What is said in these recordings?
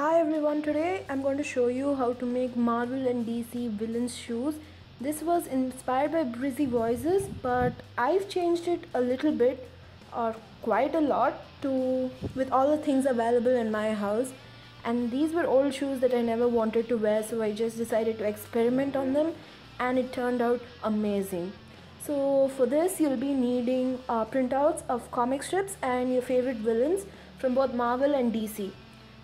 Hi everyone, today I'm going to show you how to make Marvel and DC villains shoes. This was inspired by Brizzy Voices, but I've changed it a little bit or quite a lot with all the things available in my house. And these were old shoes that I never wanted to wear, so I just decided to experiment on them and it turned out amazing. So for this you'll be needing printouts of comic strips and your favorite villains from both Marvel and DC.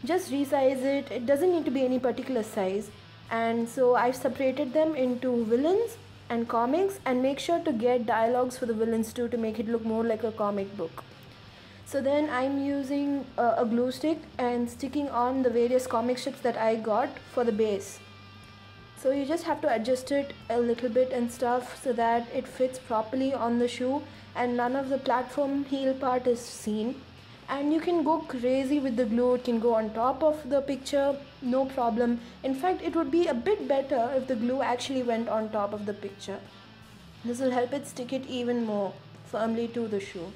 Just resize it, it doesn't need to be any particular size. And so I've separated them into villains and comics, and make sure to get dialogues for the villains too to make it look more like a comic book. So then I'm using a glue stick and sticking on the various comic strips that I got for the base. So you just have to adjust it a little bit and stuff so that it fits properly on the shoe and none of the platform heel part is seen. And you can go crazy with the glue, it can go on top of the picture, no problem. In fact, it would be a bit better if the glue actually went on top of the picture. This will help it stick it even more firmly to the shoe.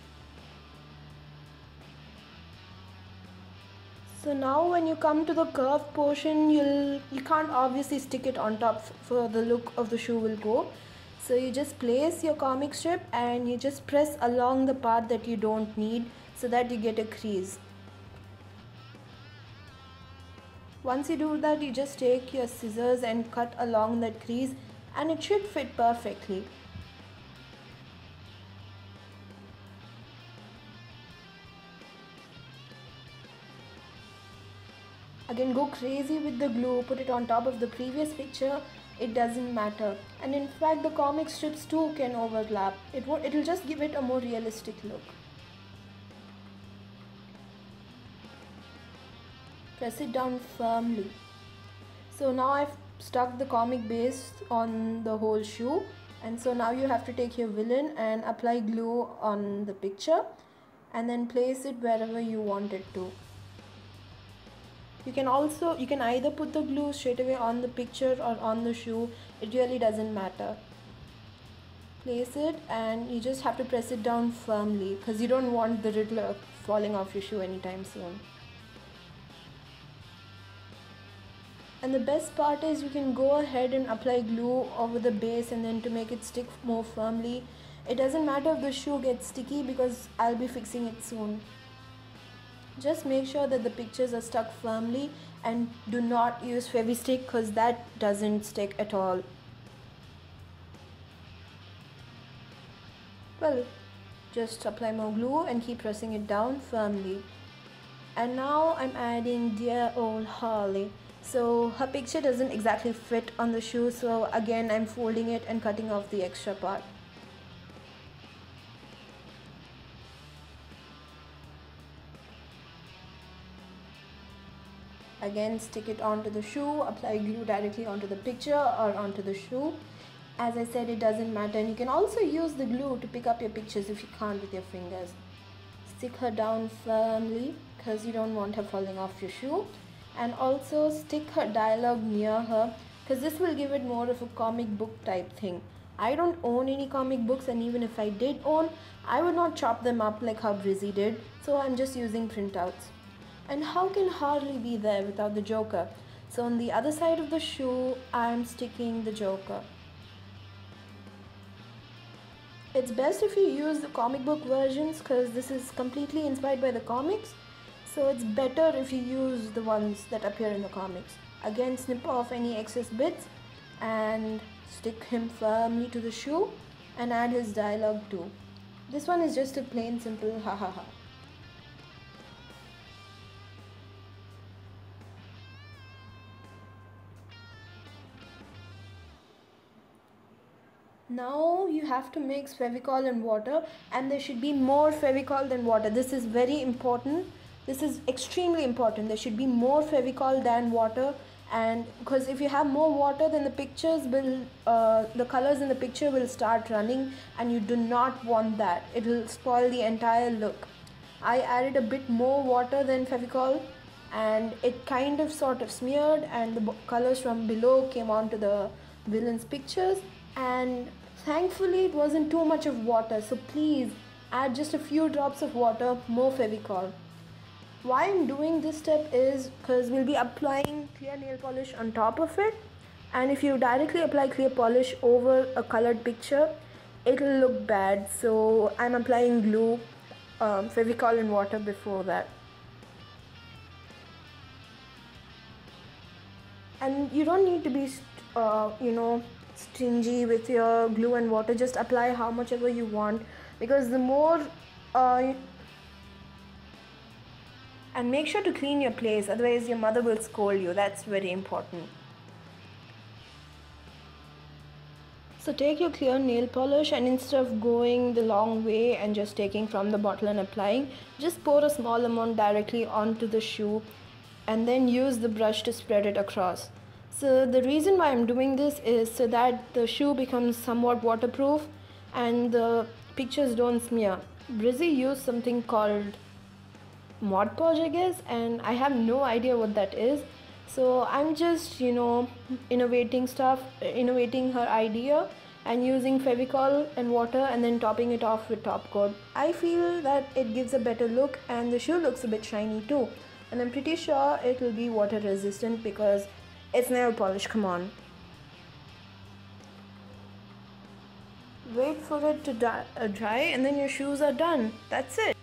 So now when you come to the curved portion, you can't obviously stick it on top for the look of the shoe will go. So you just place your comic strip and you just press along the part that you don't need so that you get a crease. Once you do that, you just take your scissors and cut along that crease and it should fit perfectly. Again, go crazy with the glue, put it on top of the previous picture. It doesn't matter, and in fact the comic strips too can overlap. It'll just give it a more realistic look. Press it down firmly. So now I've stuck the comic base on the whole shoe, and so now you have to take your villain and apply glue on the picture and then place it wherever you want it to. You can either put the glue straight away on the picture or on the shoe, it really doesn't matter. Place it and you just have to press it down firmly because you don't want the Riddler falling off your shoe anytime soon. And the best part is you can go ahead and apply glue over the base and then to make it stick more firmly. It doesn't matter if the shoe gets sticky because I'll be fixing it soon. Just make sure that the pictures are stuck firmly and do not use Fevicol because that doesn't stick at all. Well, just apply more glue and keep pressing it down firmly. And now I'm adding dear old Harley. So her picture doesn't exactly fit on the shoe, so again I'm folding it and cutting off the extra part. Again, stick it onto the shoe, apply glue directly onto the picture or onto the shoe. As I said, it doesn't matter, and you can also use the glue to pick up your pictures if you can't with your fingers. Stick her down firmly because you don't want her falling off your shoe, and also stick her dialogue near her because this will give it more of a comic book type thing. I don't own any comic books, and even if I did own, I would not chop them up like how Brizzy did, so I'm just using printouts. And how can Harley be there without the Joker? So on the other side of the shoe, I'm sticking the Joker. It's best if you use the comic book versions because this is completely inspired by the comics. So it's better if you use the ones that appear in the comics. Again, snip off any excess bits and stick him firmly to the shoe and add his dialogue too. This one is just a plain simple ha ha ha. Now you have to mix Fevicol and water, and there should be more Fevicol than water. This is very important. This is extremely important. There should be more Fevicol than water, and because if you have more water, then the pictures will, the colors in the picture will start running, and you do not want that. It will spoil the entire look. I added a bit more water than Fevicol, and it kind of sort of smeared, and the colors from below came onto the villain's pictures. And thankfully it wasn't too much of water, so please add just a few drops of water, more Fevicol. Why I'm doing this step is because we'll be applying clear nail polish on top of it, and if you directly apply clear polish over a colored picture, it'll look bad. So I'm applying glue, Fevicol and water before that. And you don't need to be stingy with your glue and water. Just apply how much ever you want, because the more and make sure to clean your place, otherwise your mother will scold you. That's very important. So take your clear nail polish, and instead of going the long way and just taking from the bottle and applying, just pour a small amount directly onto the shoe and then use the brush to spread it across. So the reason why I'm doing this is so that the shoe becomes somewhat waterproof and the pictures don't smear. Brizzy used something called Mod Podge, I guess, and I have no idea what that is. So I'm just, innovating her idea and using Fevicol and water and then topping it off with top coat. I feel that it gives a better look, and the shoe looks a bit shiny too. And I'm pretty sure it will be water resistant because it's nail polish, come on. Wait for it to dry and then your shoes are done. That's it.